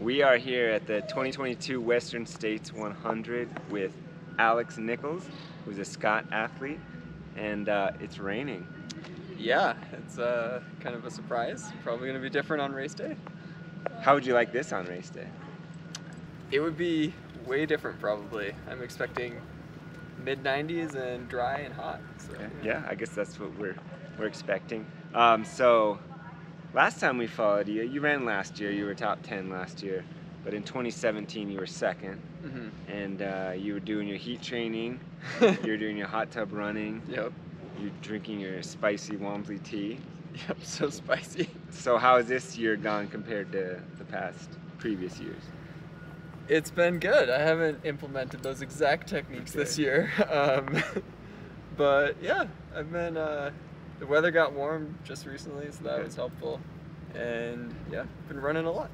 We are here at the 2022 Western States 100 with Alex Nichols, who's a Scott athlete, and it's raining. Yeah, it's kind of a surprise. Probably going to be different on race day. How would you like this on race day? It would be way different probably. I'm expecting mid-90s and dry and hot. So, yeah, I guess that's what we're expecting. So. Last time we followed you, you ran last year. You were top 10 last year, but in 2017 you were second, and you were doing your heat training, you were doing your hot tub running, you're drinking your spicy Wombley tea. Yep, so spicy. So how has this year gone compared to the previous years? It's been good. I haven't implemented those exact techniques this year, but yeah, I've been. The weather got warm just recently, so that was helpful. And yeah, been running a lot.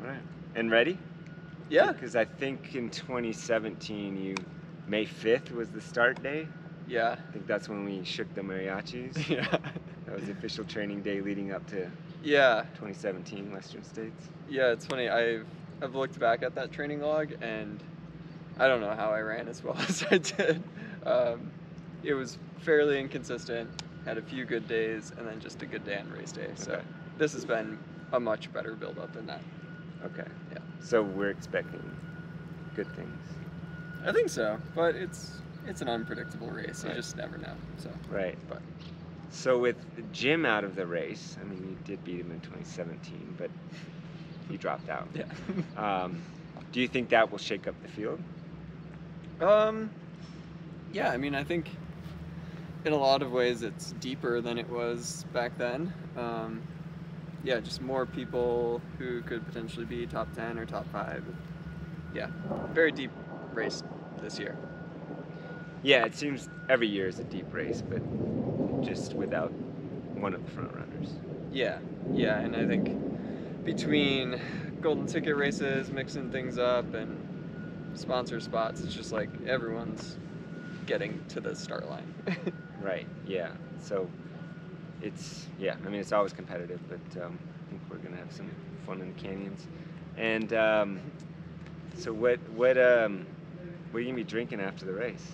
All right. And ready? Yeah. Because I think in 2017, May 5th was the start day. Yeah. I think that's when we shook the mariachis. Yeah. That was the official training day leading up to 2017 Western States. Yeah, it's funny. I've looked back at that training log, and I don't know how I ran as well as I did. It was fairly inconsistent. Had a few good days, and then just a good day on race day. So this has been a much better build-up than that. Okay. Yeah. So we're expecting good things. I think so, but it's an unpredictable race. You just never know. So. Right. But. So with Jim out of the race, I mean, you did beat him in 2017, but he dropped out. Yeah. Do you think that will shake up the field? Yeah. I mean, I think. In a lot of ways, it's deeper than it was back then. Yeah, just more people who could potentially be top 10 or top 5. Yeah, very deep race this year. Yeah, it seems every year is a deep race, but just without one of the front runners. Yeah, yeah, and I think between golden ticket races, mixing things up, and sponsor spots, it's just like everyone's getting to the start line. Right, yeah. So it's, yeah, I mean, it's always competitive, but I think we're going to have some fun in the canyons. And so what are you going to be drinking after the race?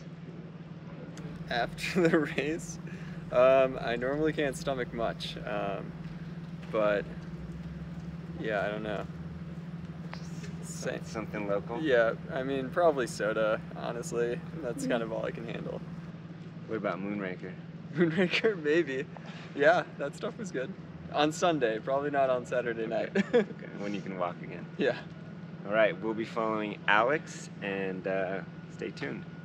After the race? I normally can't stomach much, but yeah, I don't know. Something local? Yeah, I mean, probably soda, honestly. That's kind of all I can handle. What about Moonraker? Moonraker, maybe. Yeah, that stuff was good. On Sunday, probably not on Saturday night. When you can walk again. Yeah. All right, we'll be following Alex, and stay tuned.